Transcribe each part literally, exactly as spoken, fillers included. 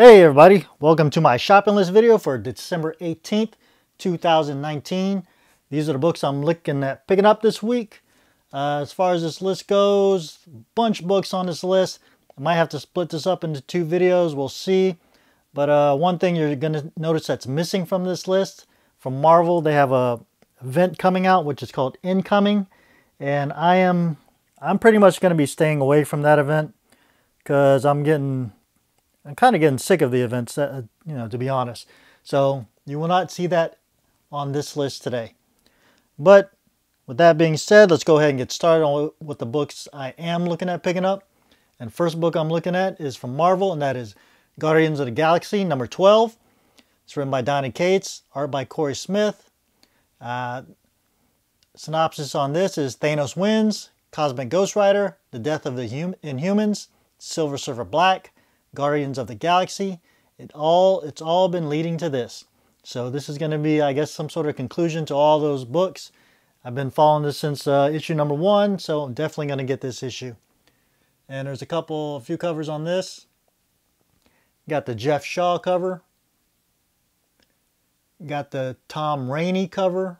Hey everybody, welcome to my shopping list video for December eighteenth, two thousand nineteen. These are the books I'm looking at picking up this week. Uh, as far as this list goes, bunch of books on this list. I might have to split this up into two videos, we'll see. But uh, one thing you're going to notice that's missing from this list, from Marvel, they have a event coming out which is called Incoming. And I am, I'm pretty much going to be staying away from that event because I'm getting... I'm kind of getting sick of the events, uh, you know, to be honest. So you will not see that on this list today. But with that being said, let's go ahead and get started on what the books I am looking at picking up. And first book I'm looking at is from Marvel, and that is Guardians of the Galaxy number twelve. It's written by Donny Cates, art by Corey Smith. Uh, synopsis on this is Thanos wins, Cosmic Ghost Rider, the death of the hum Inhumans, Silver Surfer Black, Guardians of the Galaxy. It all it's all been leading to this. So this is going to be, I guess, some sort of conclusion to all those books. I've been following this since uh, issue number one, so I'm definitely going to get this issue. And there's a couple, a few covers on this. Got the Jeff Shaw cover. Got the Tom Rainey cover.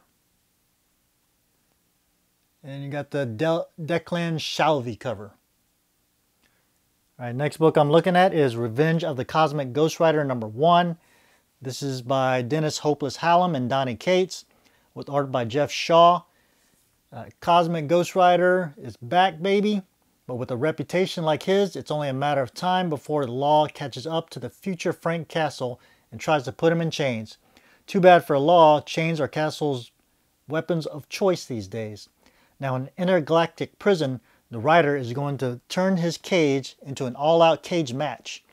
And you got the De Declan Shalvey cover. All right, next book I'm looking at is Revenge of the Cosmic Ghost Rider number one. This is by Dennis Hopeless Hallam and Donny Cates with art by Jeff Shaw. Uh, Cosmic Ghost Rider is back, baby, but with a reputation like his, it's only a matter of time before the law catches up to the future Frank Castle and tries to put him in chains. Too bad for Law, chains are Castle's weapons of choice these days. Now in intergalactic prison, the writer is going to turn his cage into an all-out cage match.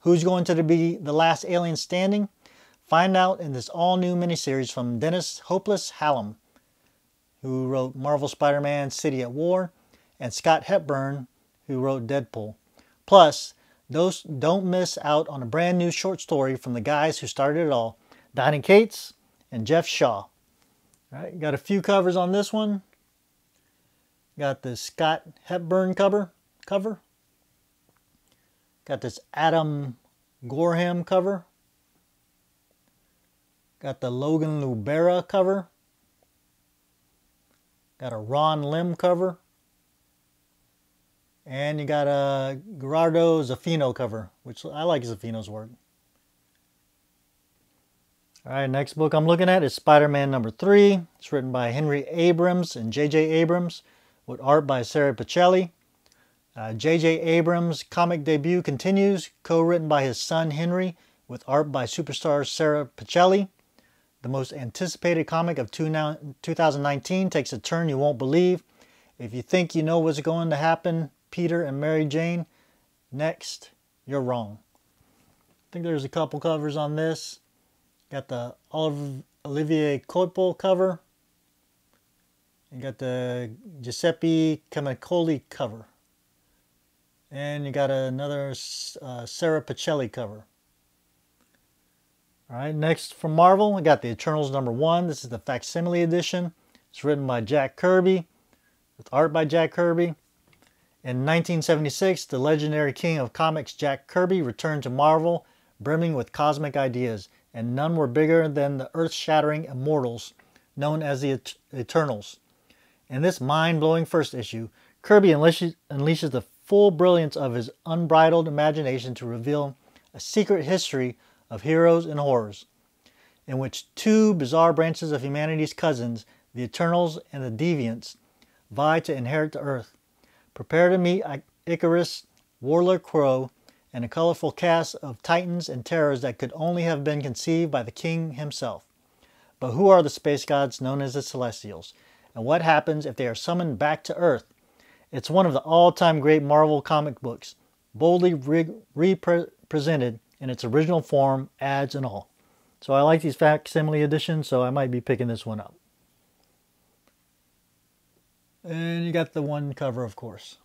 Who's going to be the last alien standing? Find out in this all-new miniseries from Dennis Hopeless Hallam, who wrote Marvel Spider-Man City at War, and Scott Hepburn, who wrote Deadpool. Plus, those don't miss out on a brand new short story from the guys who started it all, Donny Cates and Jeff Shaw. All right, got a few covers on this one. Got this Scott Hepburn cover, cover. Got this Adam Gorham cover. Got the Logan Lubera cover. Got a Ron Lim cover. And you got a Gerardo Zafino cover, which I like Zafino's work. All right, next book I'm looking at is Spider-Man number three. It's written by Henry Abrams and J J Abrams, with art by Sarah Pacelli. Uh, J J Abrams' comic debut continues, co-written by his son Henry, with art by superstar Sarah Pacelli. The most anticipated comic of two thousand nineteen takes a turn you won't believe. If you think you know what's going to happen, Peter and Mary Jane, next, you're wrong. I think there's a couple covers on this. Got the Olivier Coipel cover. You got the Giuseppe Camuncoli cover. And you got another uh, Sarah Pacelli cover. All right, next from Marvel, we got the Eternals number one. This is the facsimile edition. It's written by Jack Kirby, with art by Jack Kirby. In nineteen seventy-six, the legendary king of comics, Jack Kirby, returned to Marvel, brimming with cosmic ideas, and none were bigger than the earth-shattering immortals known as the Et- Eternals. In this mind-blowing first issue, Kirby unleashes, unleashes the full brilliance of his unbridled imagination to reveal a secret history of heroes and horrors, in which two bizarre branches of humanity's cousins, the Eternals and the Deviants, vie to inherit the Earth. Prepare to meet Icarus, Warlord Kro, and a colorful cast of titans and terrors that could only have been conceived by the king himself. But who are the space gods known as the Celestials? And what happens if they are summoned back to Earth? It's one of the all-time great Marvel comic books, boldly re represented in its original form, ads and all. So I like these facsimile editions, so I might be picking this one up. And you got the one cover, of course.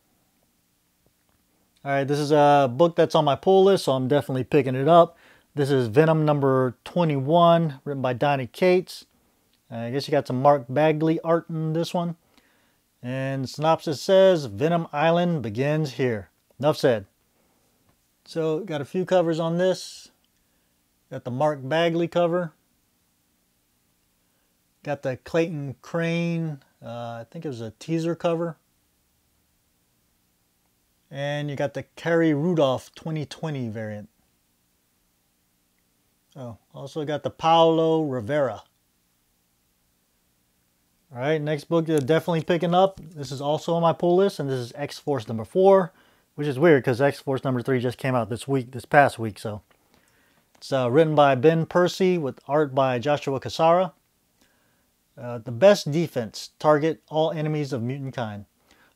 All right, this is a book that's on my pull list, so I'm definitely picking it up. This is Venom number twenty-one, written by Donny Cates. I guess you got some Mark Bagley art in this one. And synopsis says, Venom Island begins here. Enough said. So, got a few covers on this. Got the Mark Bagley cover. Got the Clayton Crane, uh, I think it was a teaser cover. And you got the Carrie Rudolph twenty twenty variant. Oh, also got the Paulo Rivera. All right, next book you're definitely picking up. This is also on my pull list, and this is X-Force number four, which is weird because X-Force number three just came out this week, this past week. So it's uh, written by Ben Percy with art by Joshua Cassara. Uh, the best defense, target all enemies of mutant kind.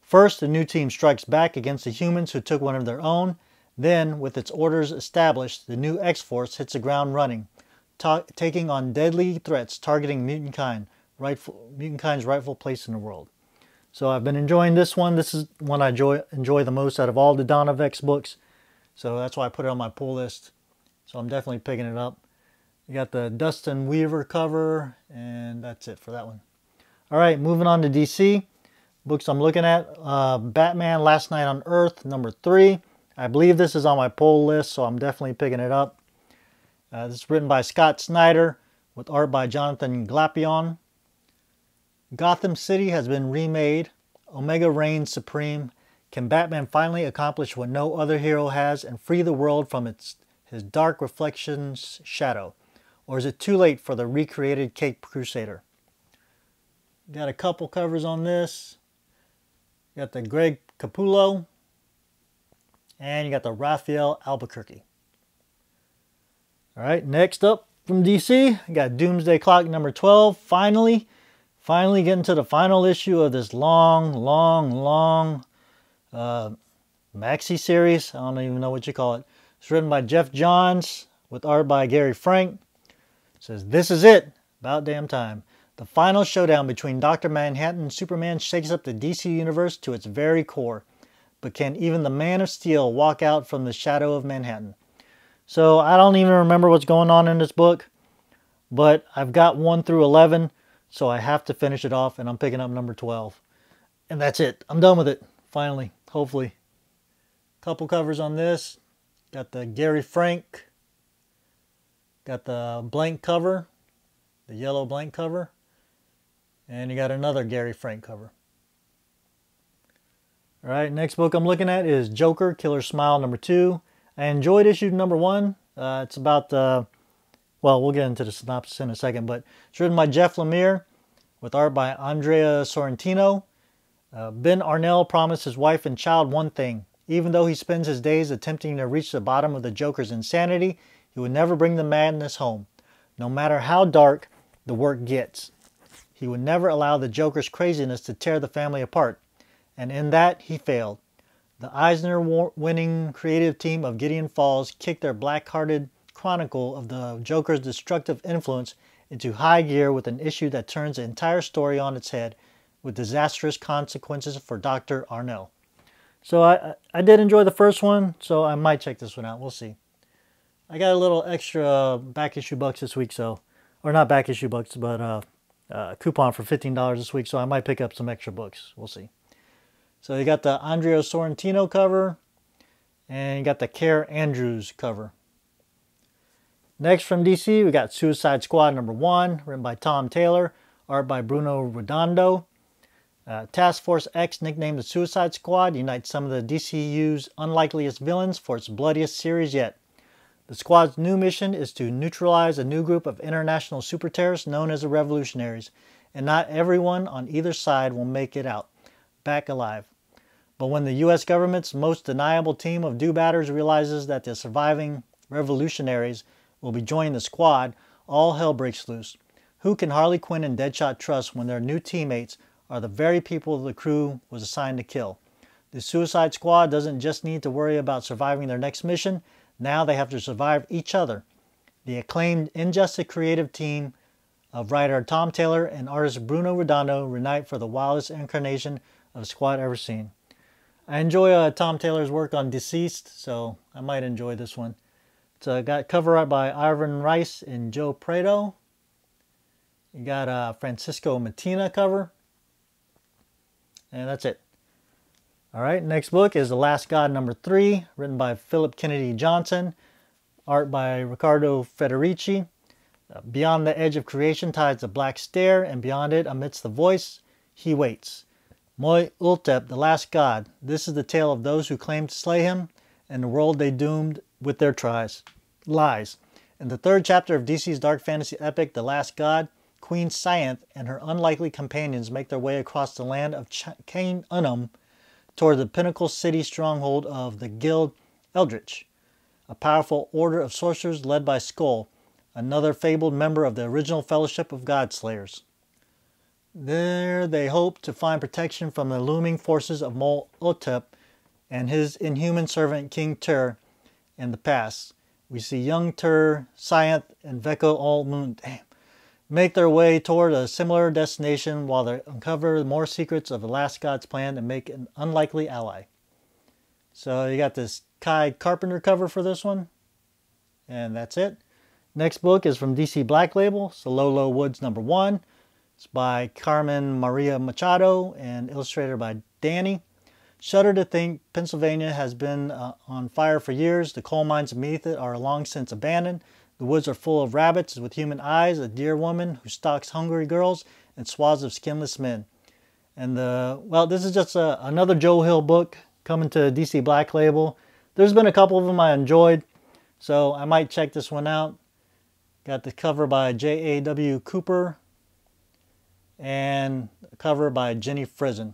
First, the new team strikes back against the humans who took one of their own. Then, with its orders established, the new X-Force hits the ground running, ta taking on deadly threats targeting mutant kind. Rightful, mutant kind's rightful place in the world. So I've been enjoying this one. This is one I enjoy, enjoy the most out of all the Dawn of X books. So that's why I put it on my pull list. So I'm definitely picking it up. You got the Dustin Weaver cover, and that's it for that one. All right, moving on to D C. Books I'm looking at. Uh, Batman Last Night on Earth, number three. I believe this is on my pull list, so I'm definitely picking it up. Uh, this is written by Scott Snyder with art by Jonathan Glapion. Gotham City has been remade. Omega reigns supreme. Can Batman finally accomplish what no other hero has and free the world from its his dark reflection's shadow? Or is it too late for the recreated Caped Crusader? Got a couple covers on this. You got the Greg Capullo. And you got the Raphael Albuquerque. All right, next up from D C, I got Doomsday Clock number twelve. Finally. Finally getting to the final issue of this long, long, long uh, maxi series. I don't even know what you call it. It's written by Jeff Johns with art by Gary Frank. It says, this is it. About damn time. The final showdown between Doctor Manhattan and Superman shakes up the D C universe to its very core. But can even the Man of Steel walk out from the shadow of Manhattan? So I don't even remember what's going on in this book. But I've got one through eleven. So I have to finish it off, and I'm picking up number twelve. And that's it. I'm done with it. Finally. Hopefully. Couple covers on this. Got the Gary Frank. Got the blank cover. The yellow blank cover. And you got another Gary Frank cover. Alright, next book I'm looking at is Joker, Killer Smile number two. I enjoyed issue number one. Uh, it's about the... Uh, Well, we'll get into the synopsis in a second, but it's written by Jeff Lemire with art by Andrea Sorrentino. Uh, Ben Arnell promised his wife and child one thing. Even though he spends his days attempting to reach the bottom of the Joker's insanity, he would never bring the madness home. No matter how dark the work gets, he would never allow the Joker's craziness to tear the family apart. And in that, he failed. The Eisner-winning creative team of Gideon Falls kicked their black-hearted chronicle of the Joker's destructive influence into high gear with an issue that turns the entire story on its head with disastrous consequences for Doctor Arnell. So I, I did enjoy the first one, so I might check this one out. We'll see. I got a little extra back issue bucks this week, so, or not back issue bucks, but a uh, uh, coupon for fifteen dollars this week, so I might pick up some extra books. We'll see. So you got the Andrea Sorrentino cover, and you got the Care Andrews cover. Next from D C, we got Suicide Squad number one, written by Tom Taylor, art by Bruno Redondo. Uh, Task Force X, nicknamed the Suicide Squad, unites some of the D C U's unlikeliest villains for its bloodiest series yet. The squad's new mission is to neutralize a new group of international super terrorists known as the Revolutionaries, and not everyone on either side will make it out, back alive. But when the U S government's most deniable team of do-batters realizes that the surviving Revolutionaries will be joining the squad, all hell breaks loose. Who can Harley Quinn and Deadshot trust when their new teammates are the very people the crew was assigned to kill? The Suicide Squad doesn't just need to worry about surviving their next mission, now they have to survive each other. The acclaimed Injustice creative team of writer Tom Taylor and artist Bruno Redondo reunite for the wildest incarnation of a squad ever seen. I enjoy uh, Tom Taylor's work on Deceased, so I might enjoy this one. It's uh, got cover art by Ivan Rice and Joe Prado. You got uh, Francisco Matina cover. And that's it. All right, next book is The Last God number three, written by Philip Kennedy Johnson art by Riccardo Federici. Beyond the edge of creation tides a black stare, and beyond it, amidst the voice, he waits. Moi Ultep, the last god. This is the tale of those who claimed to slay him, and the world they doomed with their tries. Lies. In the third chapter of D C's dark fantasy epic, The Last God, Queen Sianth and her unlikely companions make their way across the land of Cain Unum toward the pinnacle city stronghold of the Guild Eldritch, a powerful order of sorcerers led by Skoll, another fabled member of the original Fellowship of Godslayers. There they hope to find protection from the looming forces of Mol Otep and his inhuman servant King Tur in the past. We see young Tur, Sianth, and Veko Al-Moon make their way toward a similar destination while they uncover more secrets of the last god's plan and make an unlikely ally. So you got this Kai Carpenter cover for this one. And that's it. Next book is from D C Black Label, Silolo Woods number one. It's by Carmen Maria Machado and illustrated by Danny. Shudder to think Pennsylvania has been uh, on fire for years. The coal mines beneath it are long since abandoned. The woods are full of rabbits with human eyes, a deer woman who stalks hungry girls, and swaths of skinless men. And, the, well, this is just a, another Joe Hill book coming to D C Black Label. There's been a couple of them I enjoyed, so I might check this one out. Got the cover by J A W Cooper and a cover by Jenny Frizen.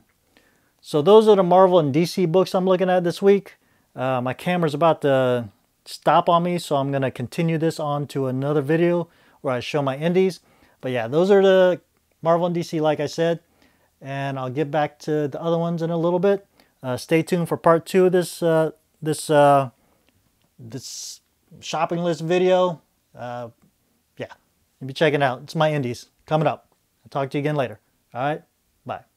So those are the Marvel and D C books I'm looking at this week. Uh, my camera's about to stop on me, so I'm going to continue this on to another video where I show my indies. But yeah, those are the Marvel and D C, like I said, and I'll get back to the other ones in a little bit. Uh, stay tuned for part two of this uh, this uh, this shopping list video. Uh, yeah, you'll be checking out. It's my indies coming up. I'll talk to you again later. All right, bye.